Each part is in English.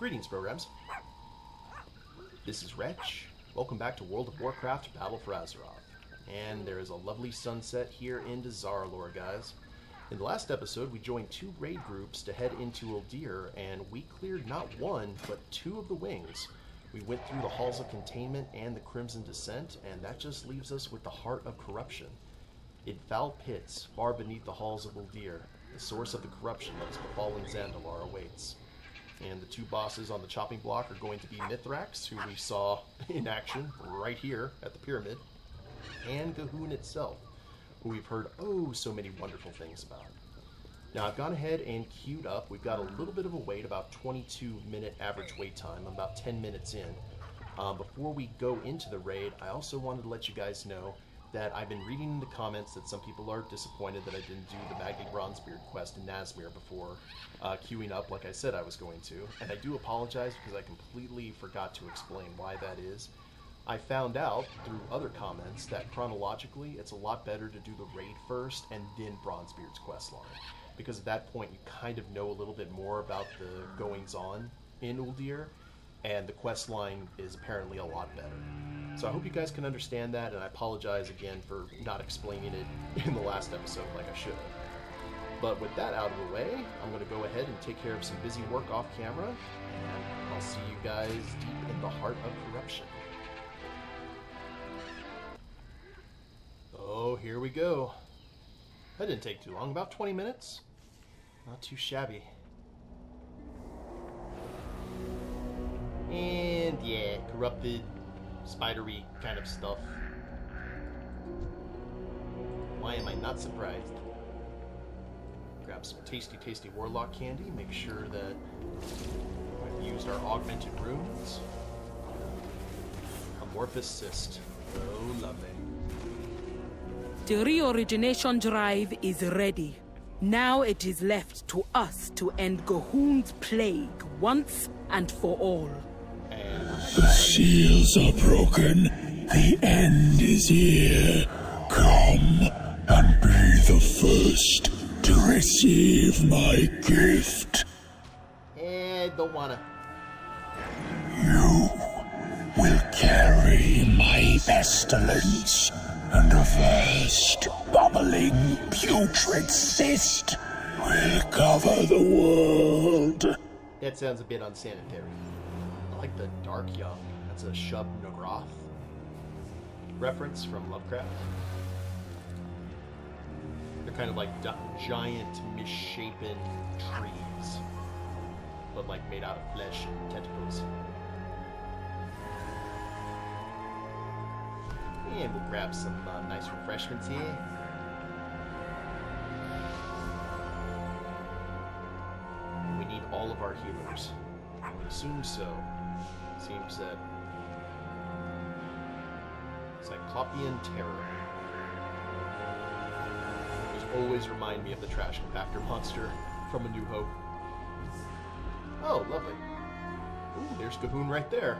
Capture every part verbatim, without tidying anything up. Greetings, programs. This is Wretch. Welcome back to World of Warcraft Battle for Azeroth. And there is a lovely sunset here in Dazar'alor, guys. In the last episode, we joined two raid groups to head into Uldir, and we cleared not one, but two of the wings. We went through the Halls of Containment and the Crimson Descent, and that just leaves us with the Heart of Corruption. In foul pits, far beneath the halls of Uldir, the source of the corruption that has befallen Zandalar awaits. And the two bosses on the chopping block are going to be Mythrax, who we saw in action right here at the pyramid, and G'huun itself, who we've heard oh so many wonderful things about. Now I've gone ahead and queued up. We've got a little bit of a wait, about twenty-two minute average wait time. I'm about ten minutes in. Um, before we go into the raid, I also wanted to let you guys know that I've been reading in the comments that some people are disappointed that I didn't do the Maggie Bronzebeard quest in Nazmir before uh, queuing up like I said I was going to. And I do apologize because I completely forgot to explain why that is. I found out through other comments that chronologically it's a lot better to do the raid first and then Bronzebeard's questline, because at that point you kind of know a little bit more about the goings-on in Uldir, and the questline is apparently a lot better. So I hope you guys can understand that, and I apologize again for not explaining it in the last episode like I should have. But with that out of the way, I'm going to go ahead and take care of some busy work off camera, and I'll see you guys deep in the Heart of Corruption. Oh, here we go. That didn't take too long, about twenty minutes. Not too shabby. And yeah, corrupted, spidery kind of stuff. Why am I not surprised? Grab some tasty, tasty warlock candy. Make sure that I've used our augmented runes. Amorphous cyst. Oh, lovely. The reorigination drive is ready. Now it is left to us to end G'huun's plague once and for all. The seals are broken. The end is here. Come and be the first to receive my gift. I don't wanna. You will carry my pestilence and a vast, bubbling, putrid cyst will cover the world. That sounds a bit unsanitary. I like the dark young. That's a Shub-Niggurath reference from Lovecraft. They're kind of like giant, misshapen trees, but like made out of flesh and tentacles. And we'll grab some uh, nice refreshments here. We need all of our healers. I would assume so. Seems that Cyclopean Terror. Just always remind me of the trash compactor monster from A New Hope. Oh, lovely. Ooh, there's G'huun right there.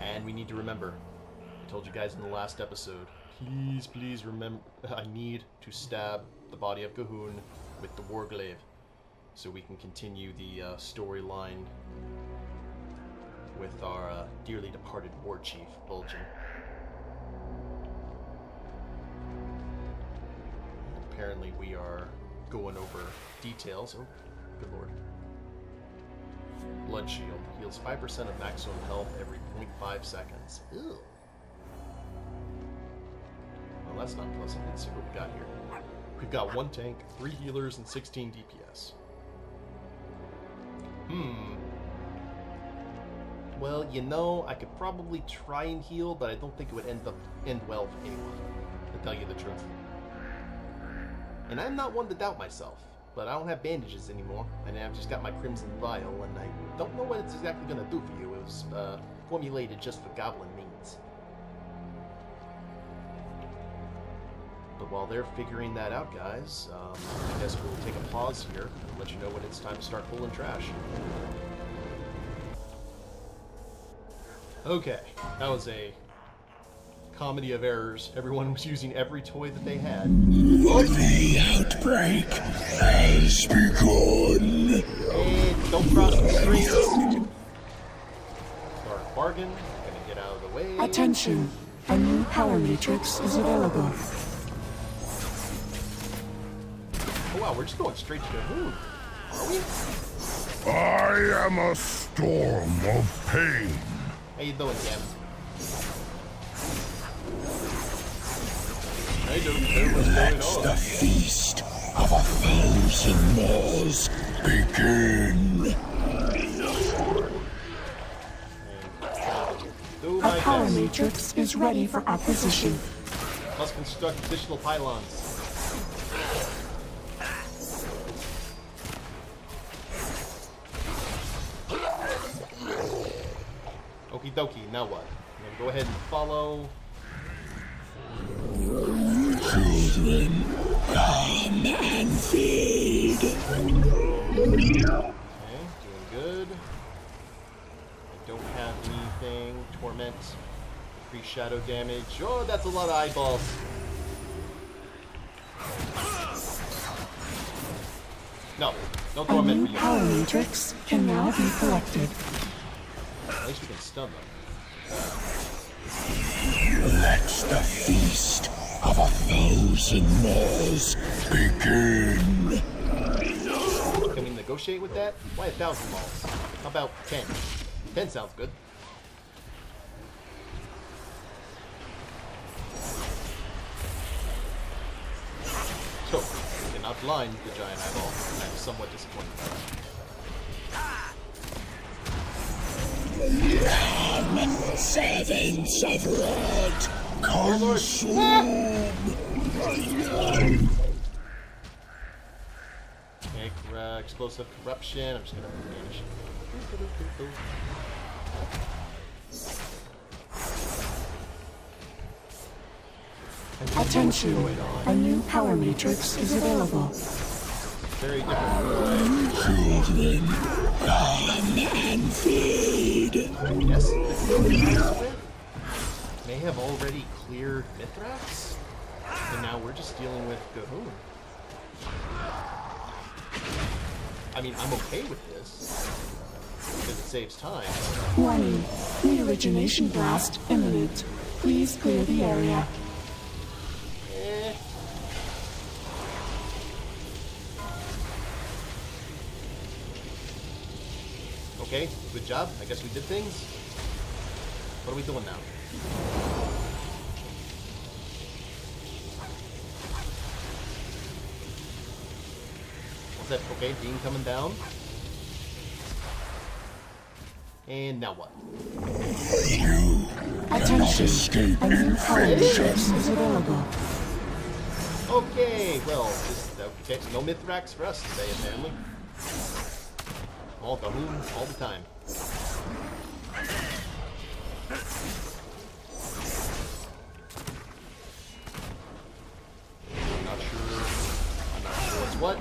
And we need to remember, I told you guys in the last episode, please, please remember, I need to stab the body of G'huun with the Warglaive so we can continue the uh, storyline with our uh, dearly departed war chief, Vol'jin. Apparently we are going over details. Oh, good lord. Blood Shield heals five percent of maximum health every zero point five seconds. Ew. Well, that's not pleasant. Let's see what we got here. We've got one tank, three healers, and sixteen D P S. Hmm. Well, you know, I could probably try and heal, but I don't think it would end up end well for anyone, to tell you the truth. And I'm not one to doubt myself. But I don't have bandages anymore, and I've just got my Crimson Vial, and I don't know what it's exactly going to do for you. It was uh, formulated just for goblin needs. But while they're figuring that out, guys, um, I guess we'll take a pause here and let you know when it's time to start pulling trash. Okay, that was a comedy of errors. Everyone was using every toy that they had. The outbreak has begun. And don't cross the streams. Dark Bargain, gonna get out of the way. Attention! A new power matrix is available. Oh wow, we're just going straight to the moon. Are we? I am a storm of pain. How you doing, Cam? I don't know what's going on. Let the feast of a thousand maws begin. A power matrix is ready for acquisition. Must construct additional pylons. Okie dokie, now what? I'm gonna go ahead and follow. Children, come and feed. Okay, doing good. I don't have anything. Torment, increase shadow damage. Oh, that's a lot of eyeballs. No, no torment. A new power matrix can now be collected. At least we can stun them. Let the feast of a thousand maws begin. Can we negotiate with that? Why a thousand maws? How about ten? Ten sounds good. So, we cannot blind the giant eyeball. I'm somewhat disappointed by that. Come, servants of Rod, consume! Okay, uh, explosive corruption. I'm just gonna vanish. Attention! A new power matrix is available. Very different. Children, come and feed. Yes. May have already cleared Mythrax, and now we're just dealing with G'huun. I mean, I'm okay with this because it saves time. Warning: reorigination blast imminent. Please clear the area. Eh. Okay, good job. I guess we did things. What are we doing now? What's that? Okay, beam coming down. And now what? You cannot escape infection. Okay, well, this, okay, no Mythrax for us today, apparently. All the moon, all the time. I'm not sure. I'm not sure what's what.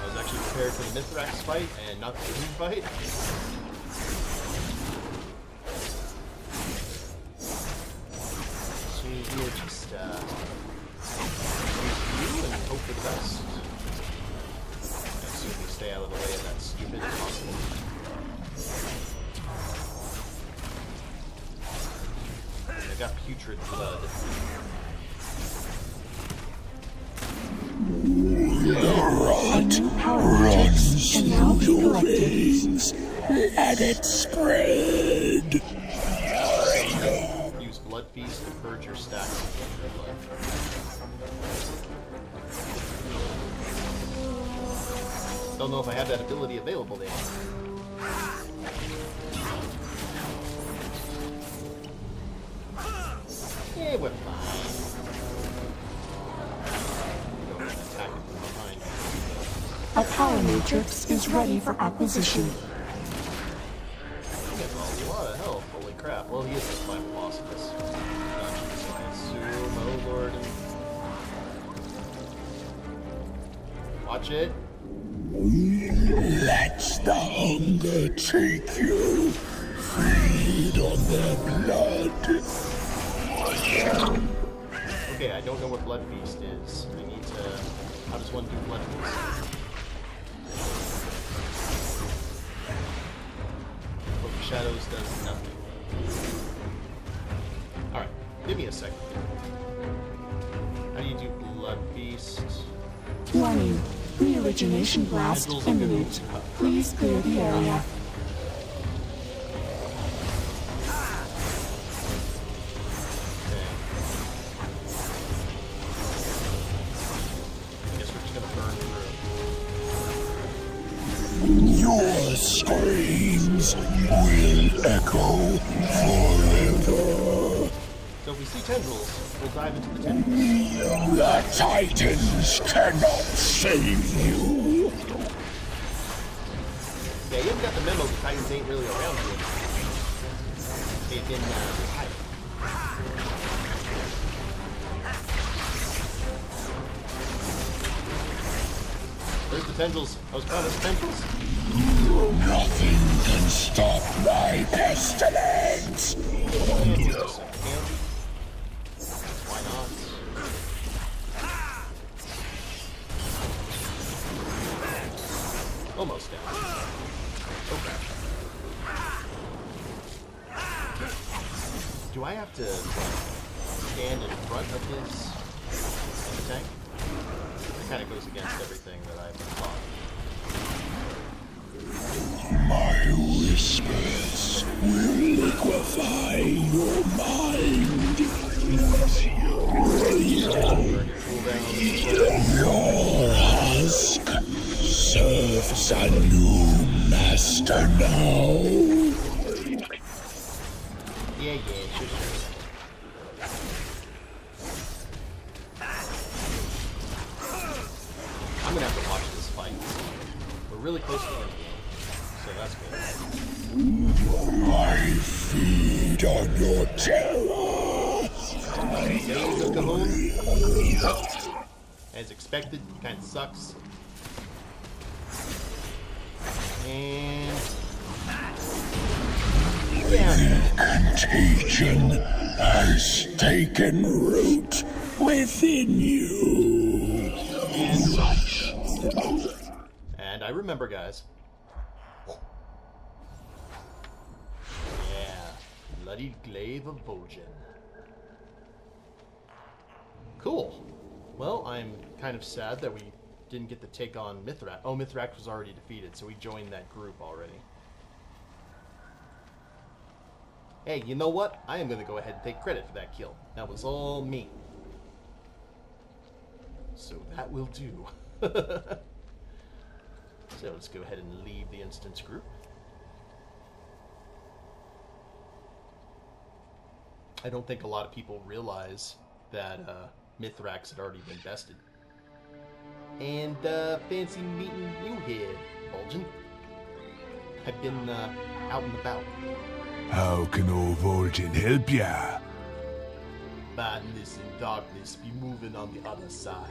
I was actually prepared for the Mythrax fight and not the moon fight. So we were just uh, do and hope for the best. Stay out of the way of that stupid monster. I got putrid blood. The rot runs through your veins. Let it spread. Use blood feast to purge your stacks of your blood. Don't know if I have that ability available there. Yeah, we're fine. Go attack it from behind. A power matrix is ready for acquisition. He has a lot of health, holy crap. Well, he is just my boss of this. I assume, oh lord. Watch it. Let the hunger take you. Feed on their blood. Okay, I don't know what blood feast is. I need to. How does one do blood feast? shadows does nothing. Alright, give me a second. How do you do Blood Beast? Warning. Reorigination blast imminent. Please clear the area. Will echo forever. So if we see tendrils, we'll dive into the tendrils. The Titans cannot save you. Yeah, you haven't got the memo. The Titans ain't really around you. They've been uh, Where's the tendrils? I was promised tendrils. Nothing can stop my pestilence! Why not? Almost down. Okay. Do I have to stand in front of this tank? That kind of goes against everything that I've thought. My whispers will liquefy your mind. Your husk serves a new master now. Yeah, yeah, sure, sure. I'm gonna have to watch this fight. We're really close to the end. So that's good. I feed on your terror. As expected, kind of sucks. And the contagion has taken root within you. And, and I remember, guys. Bloody Glaive of Vol'jin. Cool. Well, I'm kind of sad that we didn't get to take on Mythrax. Oh, Mythrax was already defeated, so we joined that group already. Hey, you know what? I am going to go ahead and take credit for that kill. That was all me. So that will do. So let's go ahead and leave the instance group. I don't think a lot of people realize that uh, Mythrax had already been bested. And uh, fancy meeting you here, Vol'jin. I've been uh, out and about. How can old Vol'jin help ya? Madness and darkness be moving on the other side.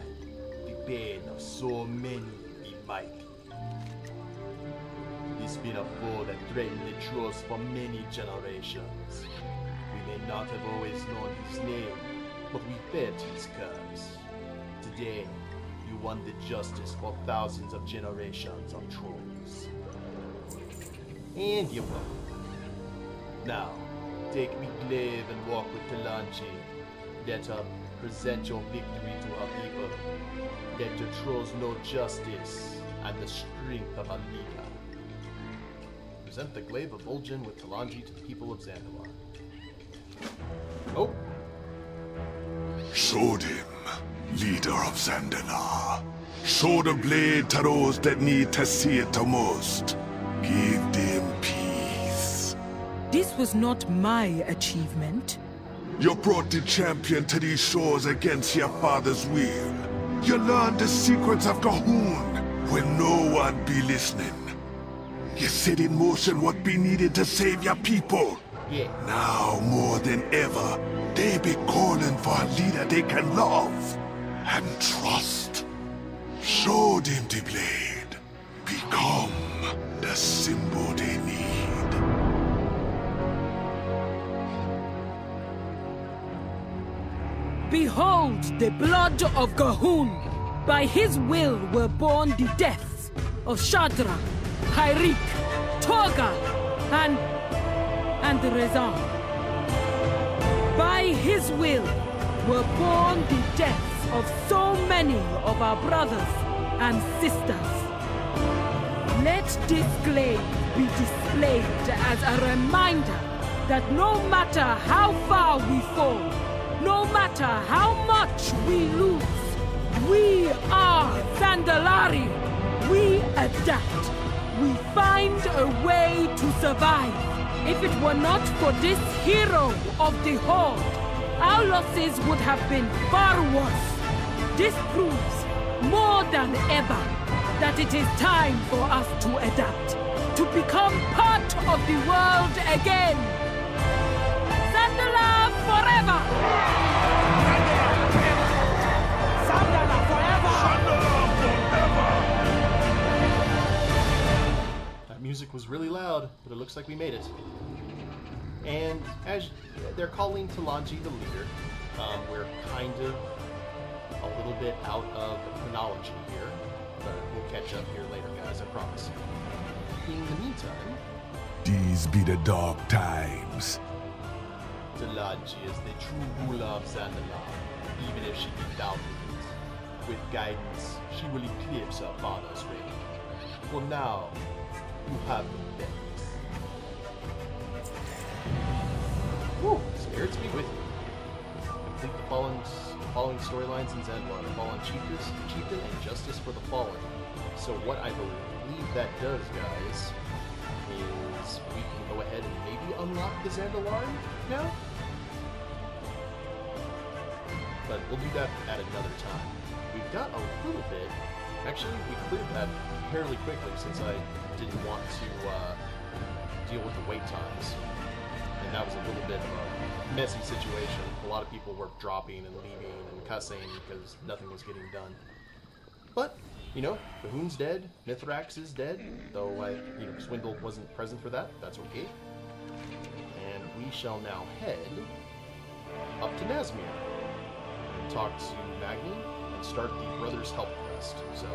The pain of so many be mighty. This been a foe that threatened the trolls for many generations. We may not have always known his name, but we fed his curse. Today, you won the justice for thousands of generations of trolls. And you won. Now, take me glaive and walk with Talanji. Let her present your victory to her people. Let the trolls know justice and the strength of a leader. Present the glaive of Vol'jin with Talanji to the people of Zandalar. Oh. Shodim, leader of Zandalar. Show the blade to those that need to see it the most. Give them peace. This was not my achievement. You brought the champion to these shores against your father's will. You learned the secrets of G'huun when no one be listening. You set in motion what be needed to save your people. Yeah. Now more than ever, they be calling for a leader they can love and trust. Show them the blade. Become the symbol they need. Behold the blood of G'huun. By his will were born the deaths of Shadra, Hyrik, Torga, and and Rezan. By his will were born the deaths of so many of our brothers and sisters. Let this glaive be displayed as a reminder that no matter how far we fall, no matter how much we lose, we are Zandalari. We adapt. We find a way to survive. If it were not for this hero of the Horde, our losses would have been far worse. This proves more than ever that it is time for us to adapt, to become part of the world again. Zandalar forever! Music was really loud, but it looks like we made it. And as they're calling Talanji the leader, um, we're kind of a little bit out of chronology here, but we'll catch up here later, guys, I promise. In the meantime, these be the dark times. Talanji is the true ruler of Zandalar, even if she be doubted. With guidance, she will eclipse her father's reign. For now, you have the best. Woo! Spirits be with you. Complete the fallen, following storylines in Zandalar: Fallen Chiefess, Chieftain, and Justice for the Fallen. So what I believe that does, guys, is we can go ahead and maybe unlock the Zandalar now? But we'll do that at another time. We've got a little bit. Actually, we cleared that fairly quickly since I didn't want to uh, deal with the wait times. And that was a little bit of a messy situation. A lot of people were dropping and leaving and cussing because nothing was getting done. But, you know, G'huun's dead, Mythrax is dead, though I, you know, Swindle wasn't present for that. That's okay. And we shall now head up to Nazmir and talk to Maggie and start the Brothers' Help Quest. So,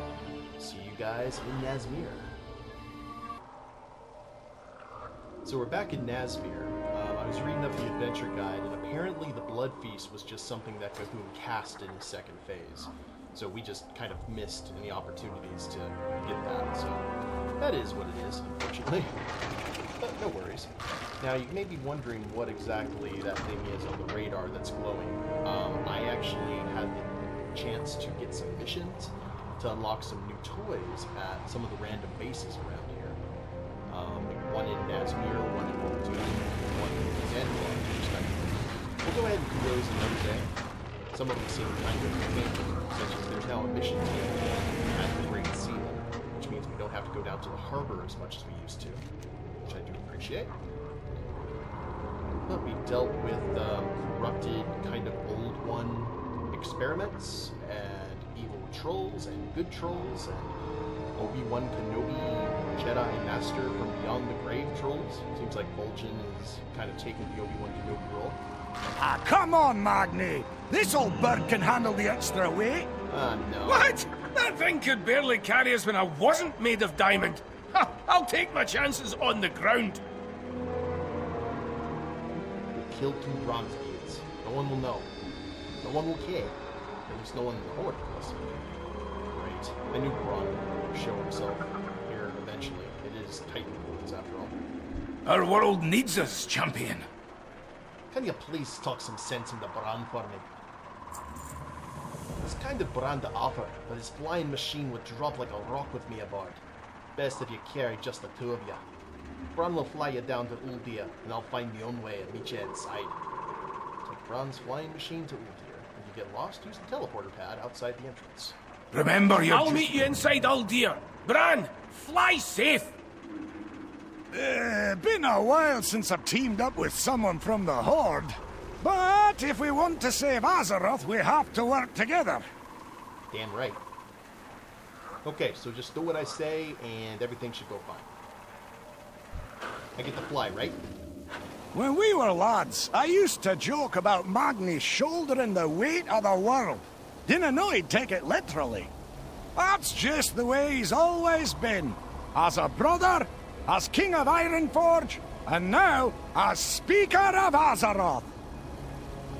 see you guys in Nazmir. So we're back in Nazmir. Um, I was reading up the adventure guide, and apparently the Blood Feast was just something that G'huun cast in the second phase. So we just kind of missed any opportunities to get that. So that is what it is, unfortunately. But no worries. Now, you may be wondering what exactly that thing is on the radar that's glowing. Um, I actually had the chance to get some missions to unlock some new toys at some of the random bases around here. Um, one in Nazmir, one in Uldur, one in Zandalar, respectively. We'll go ahead and do those another day. Some of them seem kind of faint, such as there's now a mission team at the Great Seal, which means we don't have to go down to the harbor as much as we used to, which I do appreciate. But we dealt with um, corrupted, kind of old one experiments, and evil trolls, and good trolls, and Obi-Wan Kenobi, Jedi Master from Beyond the Grave trolls. Seems like Vol'jin is kind of taking the Obi-Wan Kenobi role. Ah, come on, Magni! This old bird can handle the extra weight. Ah, uh, no. What? That thing could barely carry us when I wasn't made of diamond. Ha! I'll take my chances on the ground. We killed two Bronzebeards. No one will know. No one will care. At least no one in the Horde, of course. Right. I knew Bran would show himself. Eventually. It is Titan rules, after all. Our world needs us, champion. Can you please talk some sense into Bran for me? It's kind of Bran to offer, but his flying machine would drop like a rock with me aboard. Best if you carry just the two of you. Bran will fly you down to Uldir, and I'll find my own way and meet you inside. Take Bran's flying machine to Uldir. If you get lost, use the teleporter pad outside the entrance. Remember, you're I'll just... meet you inside Uldir. Bran! Fly safe! Uh, been a while since I've teamed up with someone from the Horde. But if we want to save Azeroth, we have to work together. Damn right. Okay, so just do what I say, and everything should go fine. I get to fly, right? When we were lads, I used to joke about Magni shouldering the weight of the world. Didn't know he'd take it literally. That's just the way he's always been. As a brother, as King of Ironforge, And now, a Speaker of Azeroth!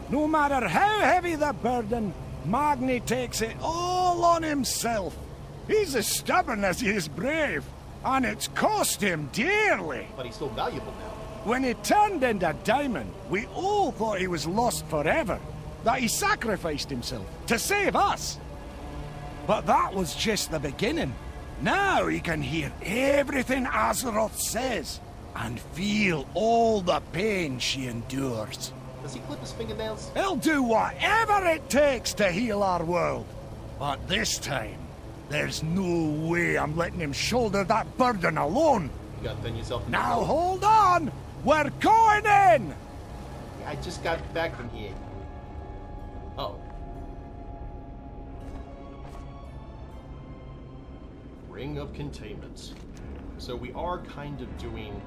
No matter how heavy the burden, Magni takes it all on himself. He's as stubborn as he is brave, and it's cost him dearly. But he's so valuable now. When he turned into Diamond, we all thought he was lost forever, that he sacrificed himself to save us. But that was just the beginning. Now he can hear everything Azeroth says, and feel all the pain she endures. Does he clip his fingernails? He'll do whatever it takes to heal our world. But this time, there's no way I'm letting him shoulder that burden alone. You gotta pin yourself in the now, room. Hold on! We're going in! I just got back from here. Oh. Ring of Containment. So we are kind of doing...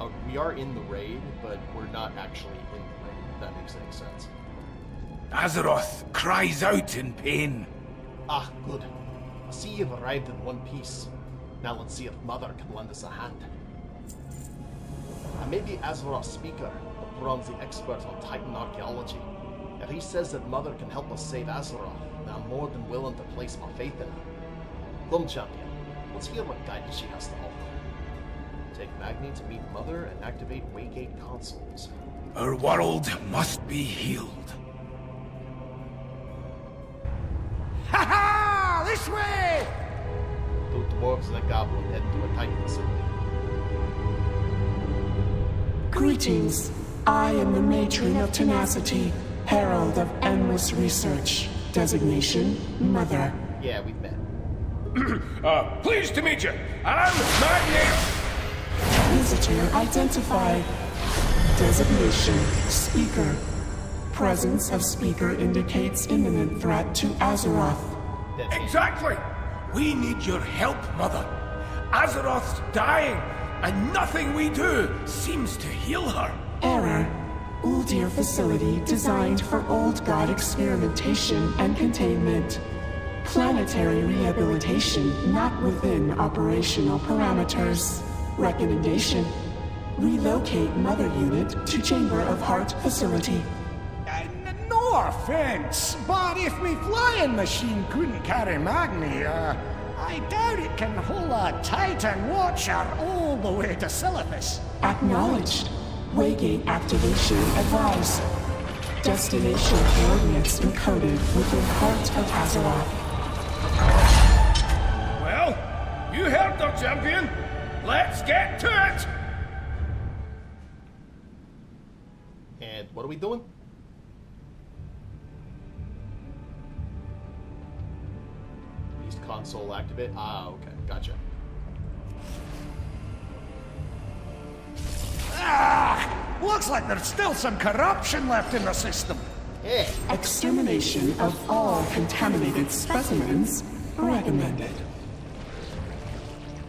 Uh, we are in the raid, but we're not actually in the raid, if that makes any sense. Azeroth cries out in pain. Ah, good. I see you've arrived in one piece. Now let's see if Mother can lend us a hand. I may be Azeroth's speaker, but Bron's the expert on Titan archaeology. If he says that Mother can help us save Azeroth, then I'm more than willing to place my faith in her. Come, champion. Let's hear what guidance she has to offer. Take Magni to meet Mother and activate Waygate consoles. Our world must be healed. Ha ha! This way! Two dwarves and a goblin head to a Titan assembly. Greetings. I am the Matron of Tenacity, Herald of Endless Research. Designation, Mother. Yeah, we've met. uh, pleased to meet you. I'm Magni. Visitor identified. Designation, Speaker. Presence of Speaker indicates imminent threat to Azeroth. Exactly! We need your help, Mother. Azeroth's dying, and nothing we do seems to heal her. Error. Uldir facility designed for old god experimentation and containment. Planetary rehabilitation not within operational parameters. Recommendation. Relocate Mother Unit to Chamber of Heart Facility. Uh, no offense, but if me flying machine couldn't carry Magni, uh, I doubt it can hold a Titan Watcher all the way to Silithus. Acknowledged. Waygate activation advised. Destination coordinates encoded within Heart of Azeroth. Well, you heard the champion. Let's get to it! And what are we doing? Use console activate. Ah, okay, gotcha. Ah! Looks like there's still some corruption left in the system. Yeah. Extermination of all contaminated specimens recommended.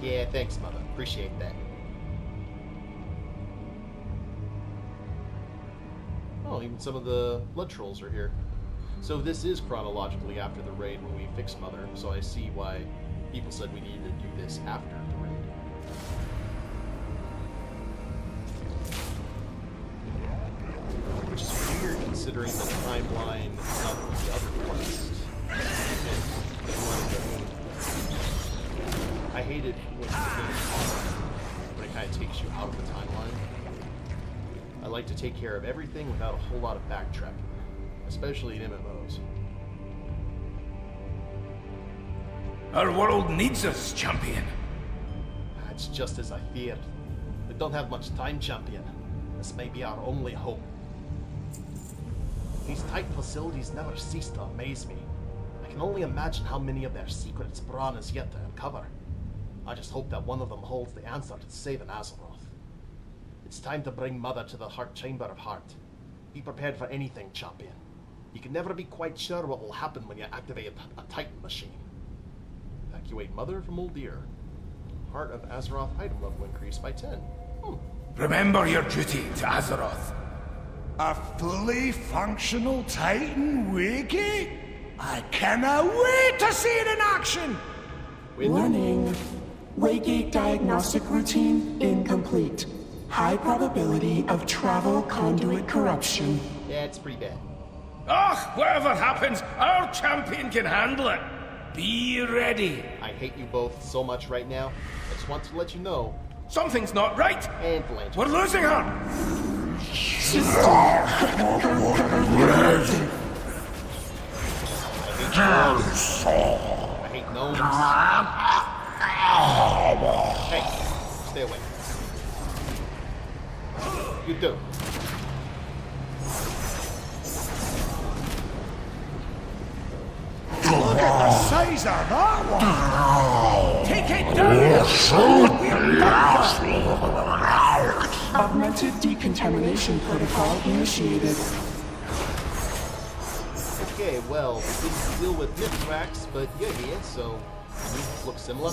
Yeah, thanks, Mother. Appreciate that. Oh, even some of the blood trolls are here. So this is chronologically after the raid when we fixed Mother, so I see why people said we needed to do this after the raid. Which is weird considering the timeline of the other quest. I hate it when the game kind of takes you out of the timeline. I like to take care of everything without a whole lot of backtracking, especially in M M Os. Our world needs us, champion. That's just as I feared. We don't have much time, champion. This may be our only hope. These tight facilities never cease to amaze me. I can only imagine how many of their secrets Bran is yet to uncover. I just hope that one of them holds the answer to saving Azeroth. It's time to bring Mother to the Heart Chamber of Heart. Be prepared for anything, champion. You can never be quite sure what will happen when you activate a, a Titan machine. Evacuate Mother from Uldir. Heart of Azeroth item level increased by ten. Hmm. Remember your duty to Azeroth. A fully functional Titan Wiki? I cannot wait to see it in action! Warning. Waygate diagnostic routine incomplete. High probability of travel conduit corruption. Yeah, it's pretty bad. Ugh, whatever happens, our champion can handle it. Be ready. I hate you both so much right now. I just want to let you know. Something's not right. And Blanche. We're losing her. System. I hate gnomes. Hey, stay away. You do. Look at the size of that one! Take it down! Augmented decontamination protocol initiated. Okay, well, we didn't deal with Mythrax, but you're here, so you look similar.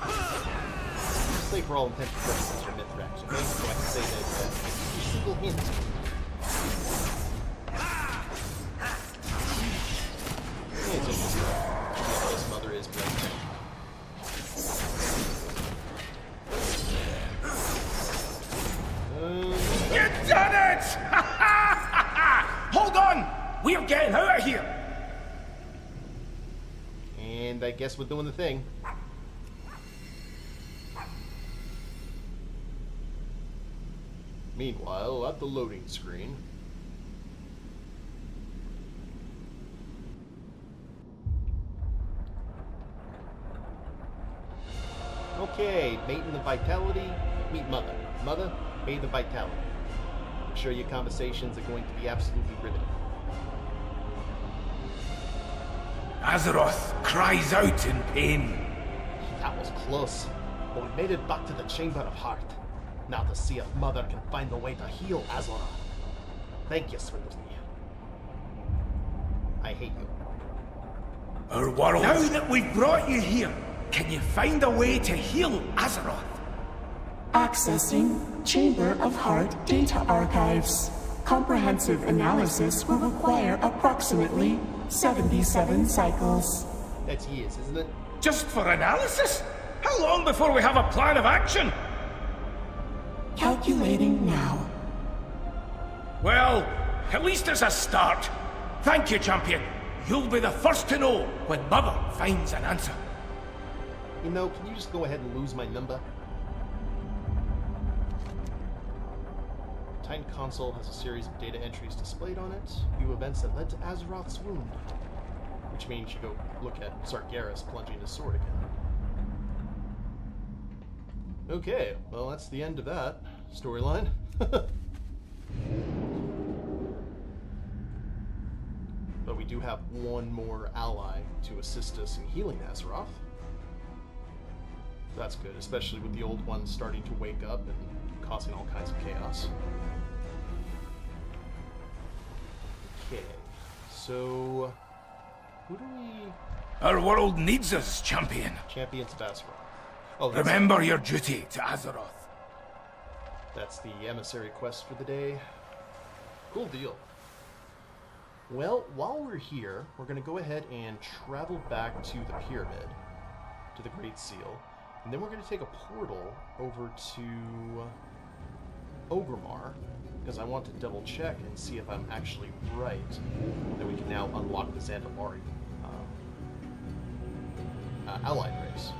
I'll say for all intents and purposes you're Mythrax, okay? So I can say that uh, a single hint. His mother is black. Um, you done it! Hold on! We're getting out of here! And I guess we're doing the thing. Meanwhile, at the loading screen. Okay, maiden of vitality, meet mother. Mother, maiden of vitality. I'm sure your conversations are going to be absolutely riveting. Azeroth cries out in pain. That was close, but we made it back to the Chamber of Heart. Now to see if Mother can find a way to heal Azeroth. Thank you, Swindlesby. I hate you. Our world. Now that we've brought you here, can you find a way to heal Azeroth? Accessing Chamber of Heart data archives. Comprehensive analysis will require approximately seventy-seven cycles. That's years, isn't it? Just for analysis? How long before we have a plan of action? Calculating now. Well, at least it's a start. Thank you, champion. You'll be the first to know when Mother finds an answer. You know, can you just go ahead and lose my number? Titan console has a series of data entries displayed on it. Few events that led to Azeroth's wound. Which means you go look at Sargeras plunging his sword again. Okay, well that's the end of that storyline. But we do have one more ally to assist us in healing Azeroth. That's good, especially with the old ones starting to wake up and causing all kinds of chaos. Okay, so who do we... Our world needs us, champion. Champions of Azeroth. Oh, remember your duty to Azeroth. That's the emissary quest for the day. Cool deal. Well, while we're here, we're going to go ahead and travel back to the pyramid, to the Great Seal. And then we're going to take a portal over to Orgrimmar, because I want to double check and see if I'm actually right. That we can now unlock the Zandalari um, uh, allied race.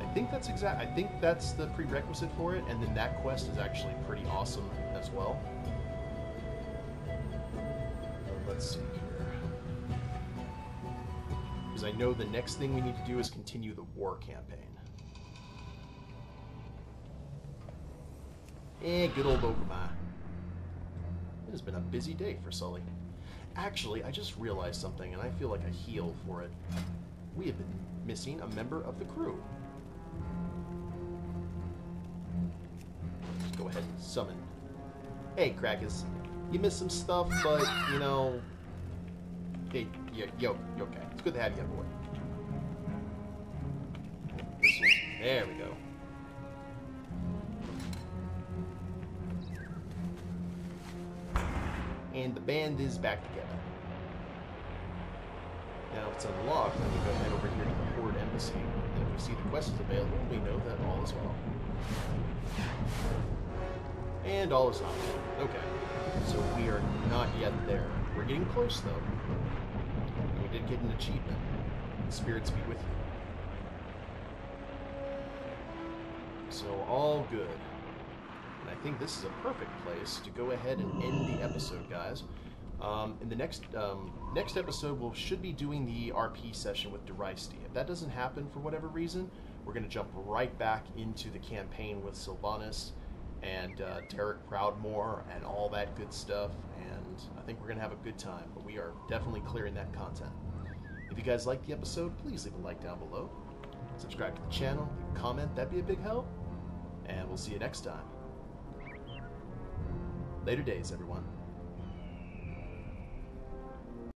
I think that's exact. I think that's the prerequisite for it, and then that quest is actually pretty awesome as well. Let's see here, because I know the next thing we need to do is continue the war campaign. Eh, good old Orgrimmar. It has been a busy day for Sully. Actually, I just realized something, and I feel like a heel for it. We have been missing a member of the crew. Let's go ahead and summon. Hey, Crackers. You missed some stuff, but, you know... Hey, yo, yo, you okay. It's good to have you aboard. There we go. And the band is back together. Now, if it's unlocked, then we go ahead over here to the Horde Embassy. And if we see the quest is available, we know that all is well. And all is not well. Okay. So we are not yet there. We're getting close, though. We did get an achievement. Spirits be with you. So all good. And I think this is a perfect place to go ahead and end the episode, guys. Um, in the next um, next episode, we we'll, should be doing the R P session with Daristi. If that doesn't happen for whatever reason, we're going to jump right back into the campaign with Sylvanas and uh, Tarek Proudmore and all that good stuff. And I think we're going to have a good time, but we are definitely clearing that content. If you guys liked the episode, please leave a like down below. Subscribe to the channel, leave a comment, that'd be a big help. And we'll see you next time. Later days, everyone.